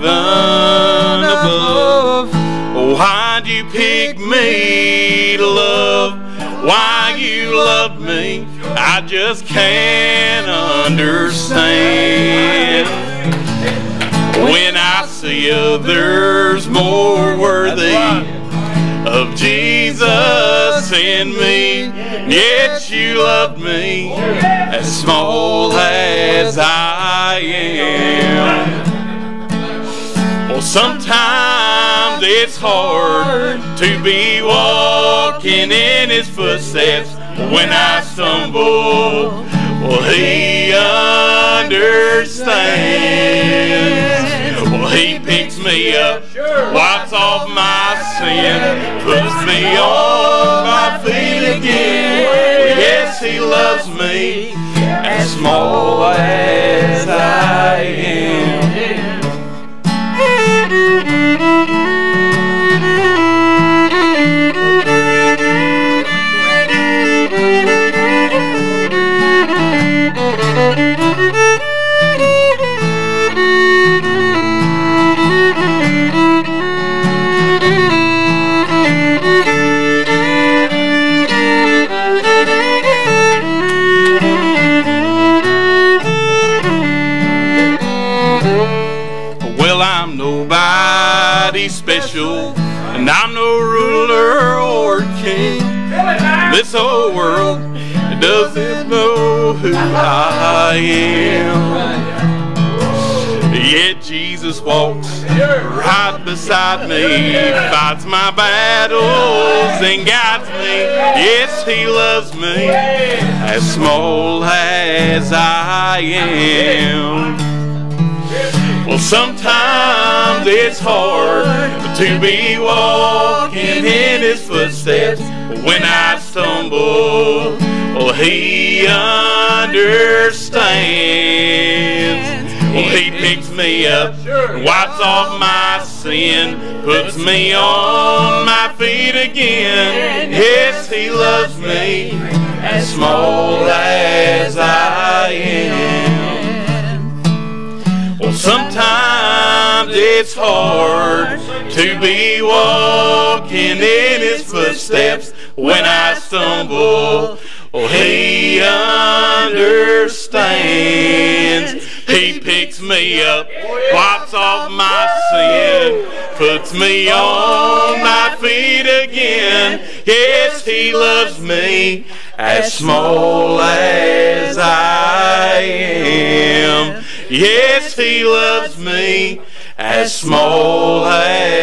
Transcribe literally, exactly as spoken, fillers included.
heaven above. Oh, why'd you pick me to love? Why you love me, I just can't understand. When I see others more worthy of Jesus in me, yet you love me as small as I am. Well, sometimes it's hard to be walking in His footsteps. When I stumble, well, He understands. Well, He picks me up, wipes off my sin, puts me on my feet again. Well, yes, He loves me as small as I am. Special, and I'm no ruler or king. This whole world doesn't know who I am. Yet Jesus walks right beside me, fights my battles and guides me. Yes, He loves me as small as I am. Well, sometimes it's hard to be walking in His footsteps. When I stumble, well, He understands. Well, He picks me up and wipes off my sin, puts me on my feet again. Yes, He loves me as small as I am. Sometimes it's hard to be walking in His footsteps. When I stumble, well, He understands. He picks me up, wipes off my sin, puts me on my feet again. Yes, He loves me as small as I am. Yes, He loves me as small as